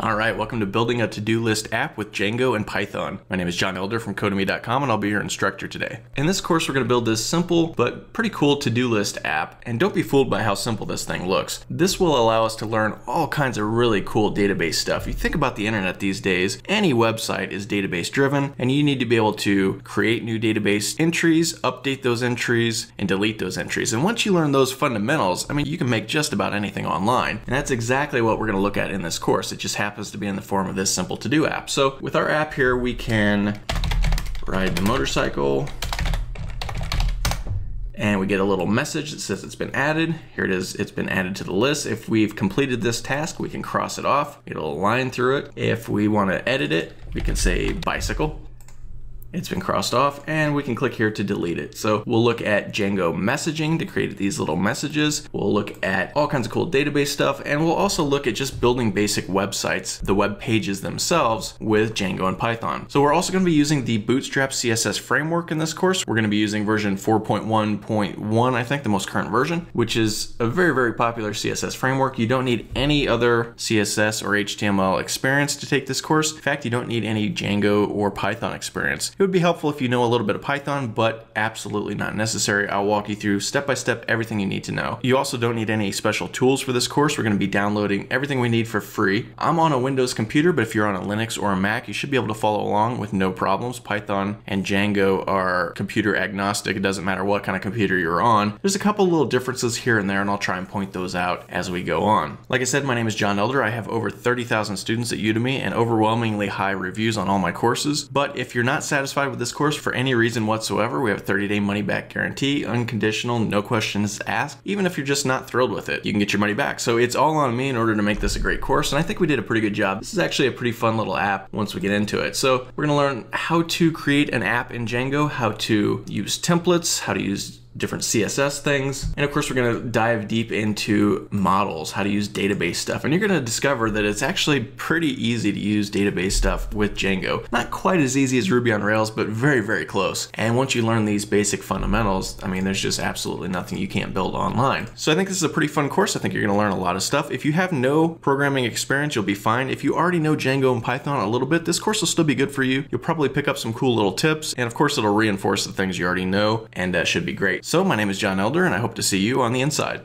All right, welcome to Building a To-Do List App with Django and Python. My name is John Elder from Codemy.com, and I'll be your instructor today. In this course, we're going to build this simple but pretty cool to-do list app, and don't be fooled by how simple this thing looks. This will allow us to learn all kinds of really cool database stuff. You think about the internet these days, any website is database driven, and you need to be able to create new database entries, update those entries, and delete those entries. And once you learn those fundamentals, I mean, you can make just about anything online, and that's exactly what we're going to look at in this course. It just happens to be in the form of this simple to-do app. So with our app here, we can ride the motorcycle and we get a little message that says it's been added. Here it is, it's been added to the list. If we've completed this task, we can cross it off. It'll line through it. If we want to edit it, we can say bicycle. It's been crossed off, and we can click here to delete it. So we'll look at Django messaging to create these little messages. We'll look at all kinds of cool database stuff, and we'll also look at just building basic websites, the web pages themselves, with Django and Python. So we're also going to be using the Bootstrap CSS framework in this course. We're going to be using version 4.1.1, I think, the most current version, which is a very, very popular CSS framework. You don't need any other CSS or HTML experience to take this course. In fact, you don't need any Django or Python experience. It would be helpful if you know a little bit of Python, but absolutely not necessary. I'll walk you through step-by-step everything you need to know. You also don't need any special tools for this course. We're going to be downloading everything we need for free. I'm on a Windows computer, but if you're on a Linux or a Mac, you should be able to follow along with no problems. Python and Django are computer agnostic. It doesn't matter what kind of computer you're on. There's a couple little differences here and there, and I'll try and point those out as we go on. Like I said, my name is John Elder. I have over 30,000 students at Udemy and overwhelmingly high reviews on all my courses. But if you're not satisfied with this course for any reason whatsoever, we have a 30-day money-back guarantee, unconditional, no questions asked. Even if you're just not thrilled with it, you can get your money back. So it's all on me in order to make this a great course, and I think we did a pretty good job. This is actually a pretty fun little app once we get into it. So we're gonna learn how to create an app in Django, how to use templates, how to use different CSS things. And of course, we're gonna dive deep into models, how to use database stuff. And you're gonna discover that it's actually pretty easy to use database stuff with Django. Not quite as easy as Ruby on Rails, but very, very close. And once you learn these basic fundamentals, I mean, there's just absolutely nothing you can't build online. So I think this is a pretty fun course. I think you're gonna learn a lot of stuff. If you have no programming experience, you'll be fine. If you already know Django and Python a little bit, this course will still be good for you. You'll probably pick up some cool little tips. And of course, it'll reinforce the things you already know, and that should be great. So my name is John Elder, and I hope to see you on the inside.